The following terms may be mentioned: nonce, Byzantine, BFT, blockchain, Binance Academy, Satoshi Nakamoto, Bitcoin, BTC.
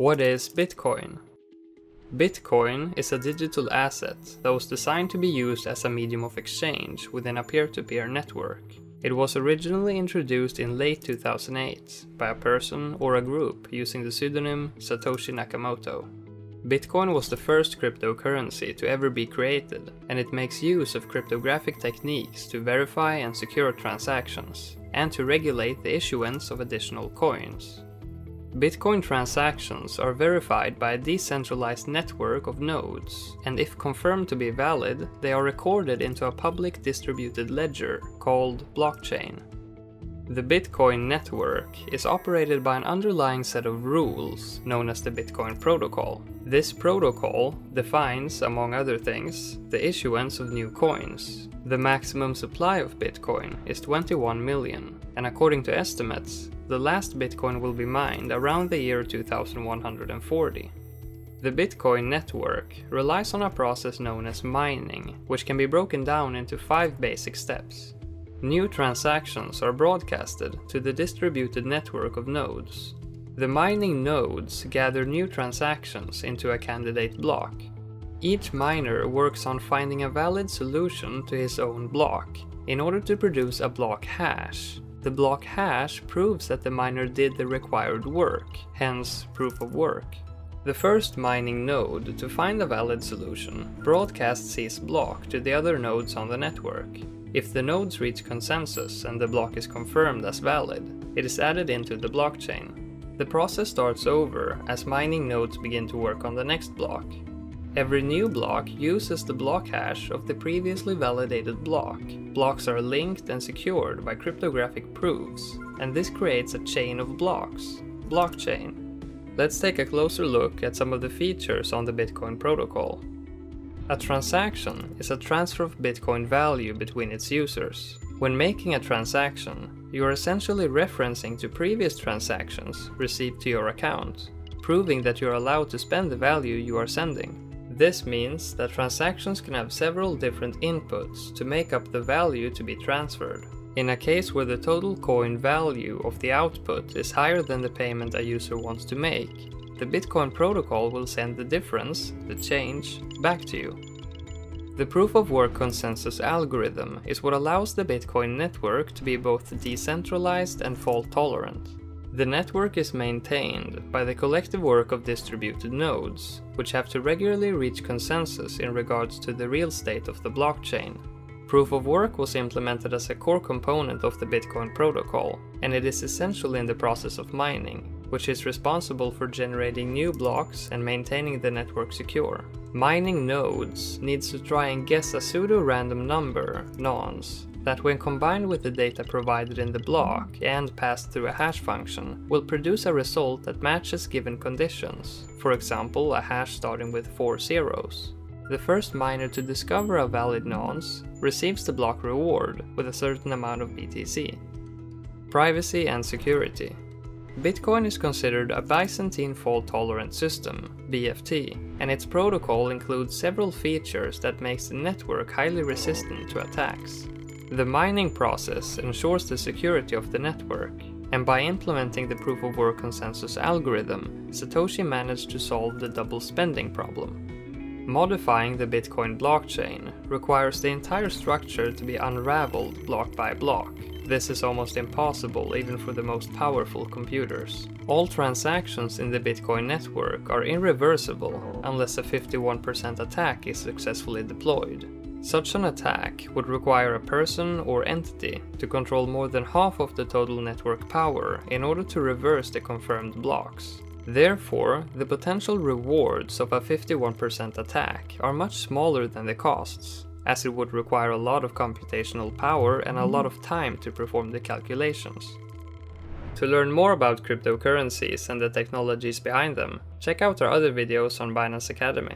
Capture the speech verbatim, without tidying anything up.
What is Bitcoin? Bitcoin is a digital asset that was designed to be used as a medium of exchange within a peer-to-peer network. It was originally introduced in late two thousand eight by a person or a group using the pseudonym Satoshi Nakamoto. Bitcoin was the first cryptocurrency to ever be created, and it makes use of cryptographic techniques to verify and secure transactions, and to regulate the issuance of additional coins. Bitcoin transactions are verified by a decentralized network of nodes, and if confirmed to be valid, they are recorded into a public distributed ledger called blockchain. The Bitcoin network is operated by an underlying set of rules known as the Bitcoin protocol. This protocol defines, among other things, the issuance of new coins. The maximum supply of Bitcoin is twenty-one million, and according to estimates, the last Bitcoin will be mined around the year two thousand one hundred forty. The Bitcoin network relies on a process known as mining, which can be broken down into five basic steps. New transactions are broadcasted to the distributed network of nodes. The mining nodes gather new transactions into a candidate block. Each miner works on finding a valid solution to his own block in order to produce a block hash. The block hash proves that the miner did the required work, hence proof of work. The first mining node to find a valid solution broadcasts his block to the other nodes on the network. If the nodes reach consensus and the block is confirmed as valid, it is added into the blockchain. The process starts over as mining nodes begin to work on the next block. Every new block uses the block hash of the previously validated block. Blocks are linked and secured by cryptographic proofs, and this creates a chain of blocks, blockchain. Let's take a closer look at some of the features on the Bitcoin protocol. A transaction is a transfer of Bitcoin value between its users. When making a transaction, you are essentially referencing to previous transactions received to your account, proving that you are allowed to spend the value you are sending. This means that transactions can have several different inputs to make up the value to be transferred. In a case where the total coin value of the output is higher than the payment a user wants to make, the Bitcoin protocol will send the difference, the change, back to you. The proof-of-work consensus algorithm is what allows the Bitcoin network to be both decentralized and fault-tolerant. The network is maintained by the collective work of distributed nodes, which have to regularly reach consensus in regards to the real state of the blockchain. Proof-of-work was implemented as a core component of the Bitcoin protocol, and it is essential in the process of mining, which is responsible for generating new blocks and maintaining the network secure. Mining nodes needs to try and guess a pseudo-random number, nonce, that when combined with the data provided in the block and passed through a hash function, will produce a result that matches given conditions, for example a hash starting with four zeros. The first miner to discover a valid nonce receives the block reward with a certain amount of B T C. Privacy and security. Bitcoin is considered a Byzantine fault-tolerant system, B F T, and its protocol includes several features that makes the network highly resistant to attacks. The mining process ensures the security of the network, and by implementing the proof-of-work consensus algorithm, Satoshi managed to solve the double spending problem. Modifying the Bitcoin blockchain requires the entire structure to be unraveled block by block. This is almost impossible even for the most powerful computers. All transactions in the Bitcoin network are irreversible unless a fifty-one percent attack is successfully deployed. Such an attack would require a person or entity to control more than half of the total network power in order to reverse the confirmed blocks. Therefore, the potential rewards of a fifty-one percent attack are much smaller than the costs, as it would require a lot of computational power and a lot of time to perform the calculations. To learn more about cryptocurrencies and the technologies behind them, check out our other videos on Binance Academy.